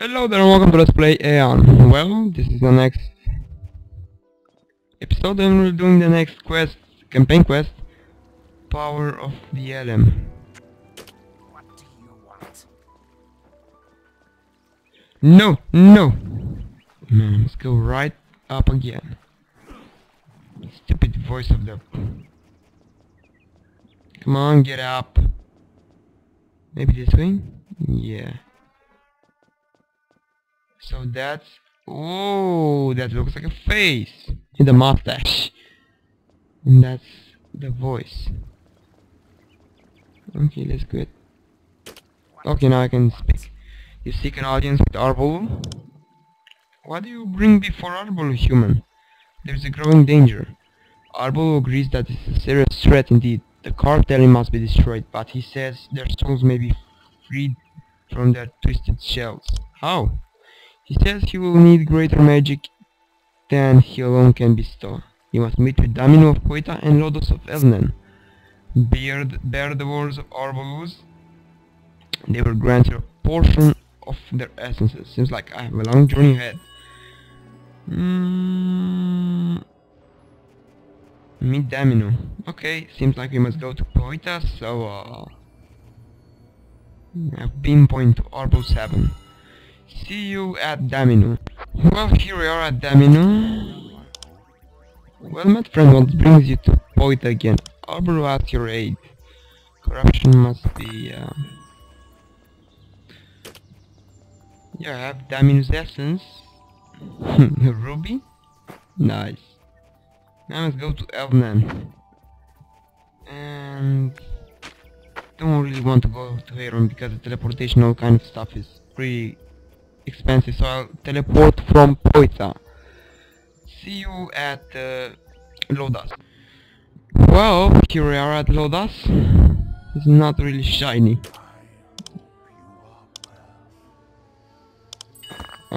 Hello there and welcome to Let's Play Aeon. Well, this is the next episode and we're doing the next quest, campaign quest, Power of the Elim. What do you want? No! Let's go right up again. Stupid voice of the... Come on, get up. Maybe this way? Yeah. So that's... Oh, that looks like a face! And a mustache! And that's the voice. Okay, let's go. Okay, now I can speak. You seek an audience with Arbolu? What do you bring before Arbolu, human? There's a growing danger. Arbolu agrees that it's a serious threat indeed. The cartel must be destroyed, but he says their souls may be freed from their twisted shells. How? He says he will need greater magic than he alone can bestow. He must meet with Daminu of Poeta and Lodas of Eltnen. Bear the words of Orbolus. They will grant you a portion of their essences. Seems like I have a long journey ahead. Meet Daminu. Okay, seems like we must go to Poeta, so... I've pinpointed to Orbo 7. See you at Daminu. Well, here we are at Daminu. Well, my friend, what brings you to Poeta again? Arbor at your aid. Corruption must be... Yeah, I have Daminu's essence. Ruby? Nice. Now let's go to Eltnen. And... Don't really want to go to Heiron because the teleportation, all kind of stuff is pretty... expensive, so I'll teleport from Poeta. See you at Lodas. Well, here we are at Lodas. It's not really shiny.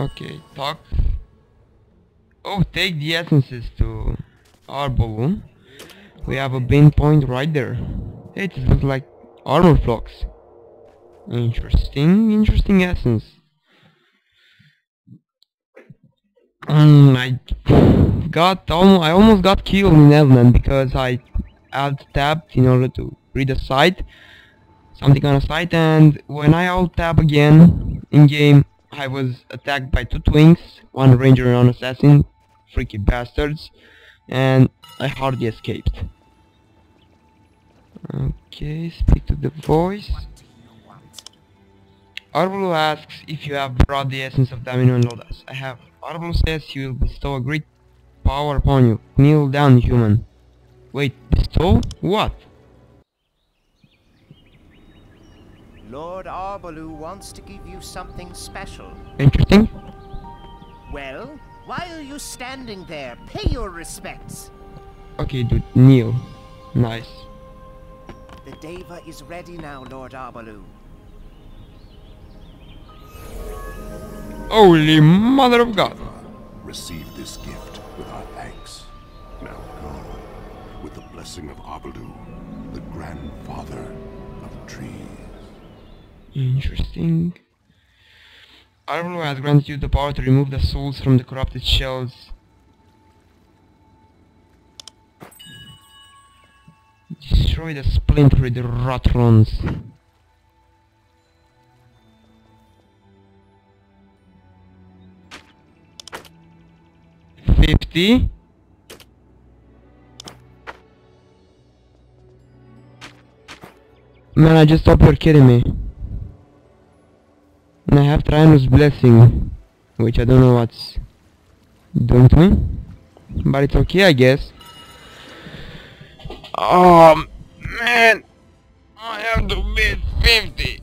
Okay, talk. Oh, take the essences to Arbolu. We have a bean point right there. It looks like armor blocks. Interesting essence. I almost got killed in Eltnen because I alt-tabbed in order to read a site, something on a site, and when I alt-tab again in game, I was attacked by two twins, one ranger and one assassin, freaky bastards, and I hardly escaped. Okay, speak to the voice. Arbolu asks if you have brought the essence of Daminu and Lodas. I have. Arbolu says he will bestow a great power upon you. Kneel down, human. Wait, bestow? What? Lord Arbolu wants to give you something special. Interesting. Well, why are you standing there? Pay your respects. Okay, dude, kneel. Nice. The Deva is ready now, Lord Arbolu. Holy Mother of God! Receive this gift with our thanks. Now go with the blessing of Arbolu, the grandfather of trees. Interesting. Arbolu has granted you the power to remove the souls from the corrupted shells. Destroy the splinter with the Rothrons. Man, I just hope you're kidding me. And I have Ranus Blissing, which I don't know what's doing to me, but it's okay, I guess. Oh man, I have to beat 50.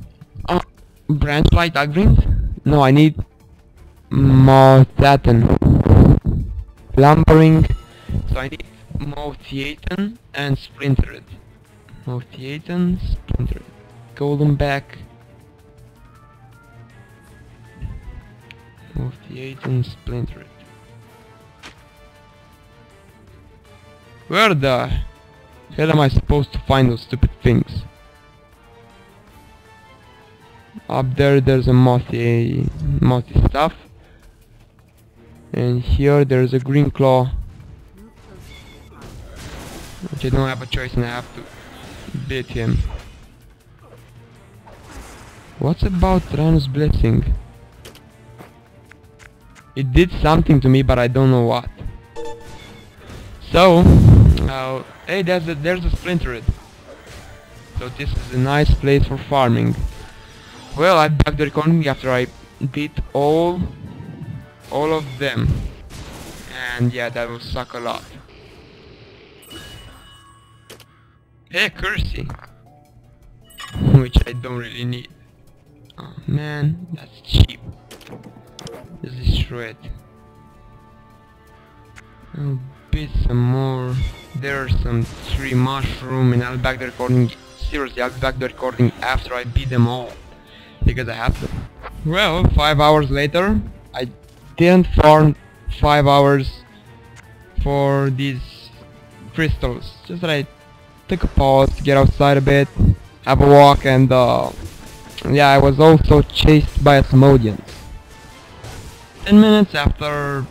Branchlight agreement? No, I need Multiaten. Lumbering, so I need Multiaten and Splintered. Multiaten, Splintered. Golden back. Multiaten, Splintered. Where the hell am I supposed to find those stupid things? Up there there's a mossy stuff, and here there's a green claw, which I don't have a choice and I have to beat him. What's about Ranus Blissing? It did something to me, but I don't know what. So, hey, there's a splintered. So this is a nice place for farming. Well, I backed the economy after I beat all of them, and yeah, that will suck a lot. Hey, Cursey, which I don't really need. Oh man, that's cheap. Let's destroy it. I'll beat some more. There's some tree mushroom, and I'll back the recording. Seriously, I'll back the recording after I beat them all, because I have to. Well, 5 hours later, I didn't farm 5 hours for these crystals. Just that I took a pause to get outside a bit, have a walk, and yeah, I was also chased by Asmodians. 10 minutes after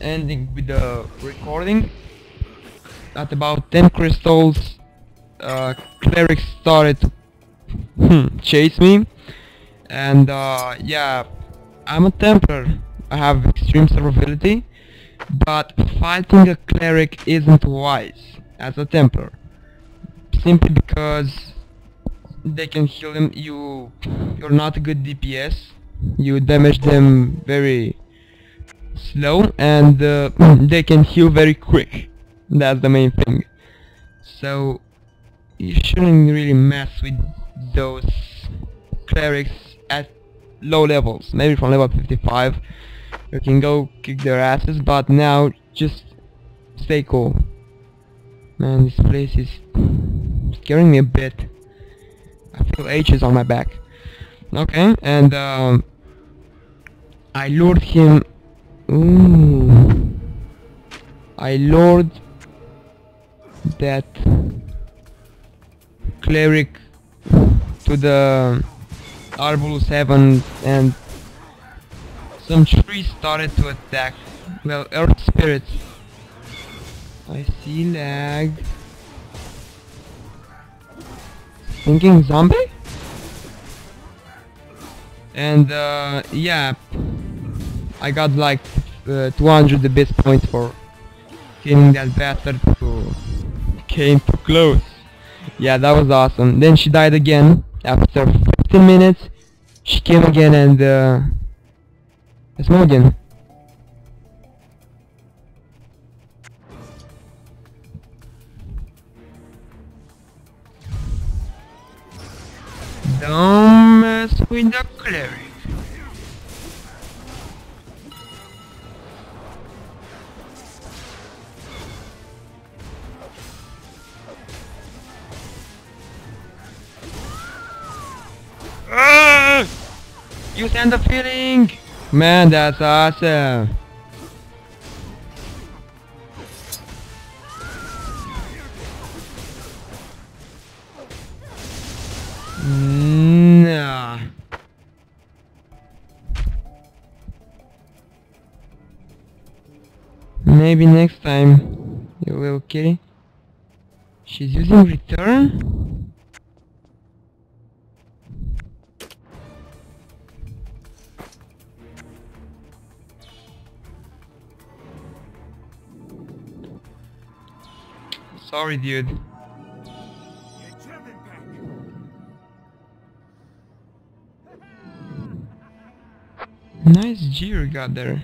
ending with the recording, at about 10 crystals, cleric started to chase me, and yeah, I'm a Templar, I have extreme survivability, but fighting a cleric isn't wise as a Templar, simply because they can heal them. You're not a good DPS, you damage them very slow, and they can heal very quick. That's the main thing, so you shouldn't really mess with those clerics at low levels. Maybe from level 55 you can go kick their asses, but now just stay cool. Man, this place is scaring me a bit. I feel H's on my back. Okay, and I lured him. Ooh, I lured that cleric to the Orbo 7, and some trees started to attack. Well, Earth Spirits. I see lag. Thinking zombie? And yeah, I got like 200 abyss points for killing that bastard who came too close. Yeah, that was awesome. Then she died again. After 15 minutes, she came again, and Asmodian. Don't mess with the cleric. Ah! You send the feeling! Man, that's awesome! Nah. Maybe next time you will kill. She's using return? Sorry, dude. Nice G we got there.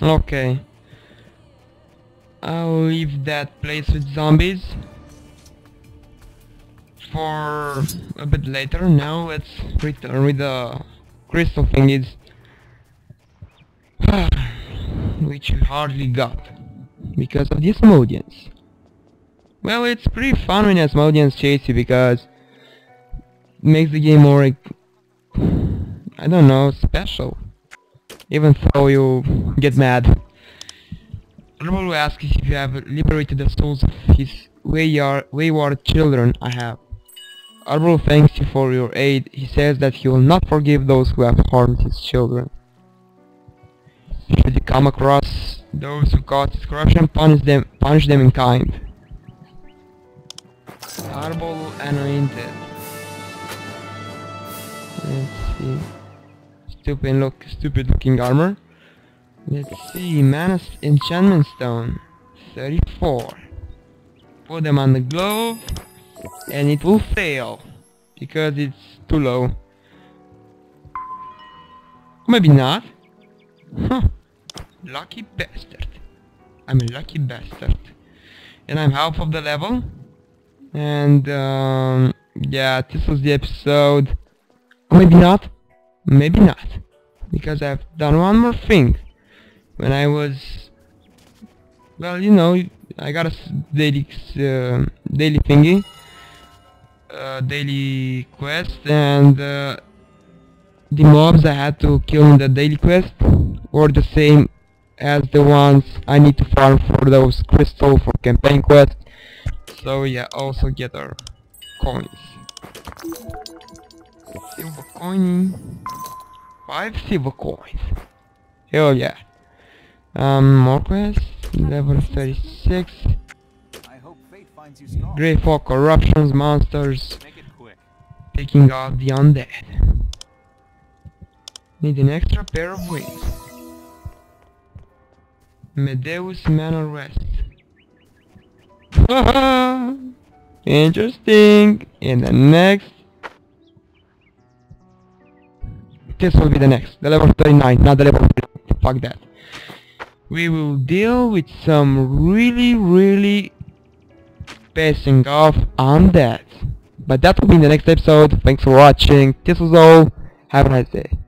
Okay, I'll leave that place with zombies for a bit later. Now let's return with the crystal thingies, which we hardly got because of the Asmodians. Well, it's pretty fun when Asmodians chase you, because it makes the game more, I don't know, special, even though you get mad. Arbolu asks if you have liberated the souls of his wayward children. I have. Arbolu thanks you for your aid. He says that he will not forgive those who have harmed his children. Should you come across those who caused his corruption, punish them in kind. Arbolu anointed. Let's see. Stupid looking armor. Let's see, Manus enchantment stone 34. Put them on the glove and it will fail because it's too low. Maybe not. Huh. Lucky bastard. I'm a lucky bastard. And I'm half of the level. And yeah, this was the episode. Maybe not. Maybe not. Because I've done one more thing. When I was... well, you know, I got a daily thingy. Daily quest, and the mobs I had to kill in the daily quest were the same as the ones I need to farm for those crystals for campaign quest. So yeah, also get our coins. Silver coin. 5 silver coins. Hell yeah. More quests. Level 36. Grade 4 corruptions, monsters. Taking out the undead. Need an extra pair of wings. Medeus Manor rest. Haha! Interesting! In the next... this will be the next. The level 39, not the level 39. Fuck that. We will deal with some really pissing off undead. But that will be in the next episode. Thanks for watching. This was all. Have a nice day.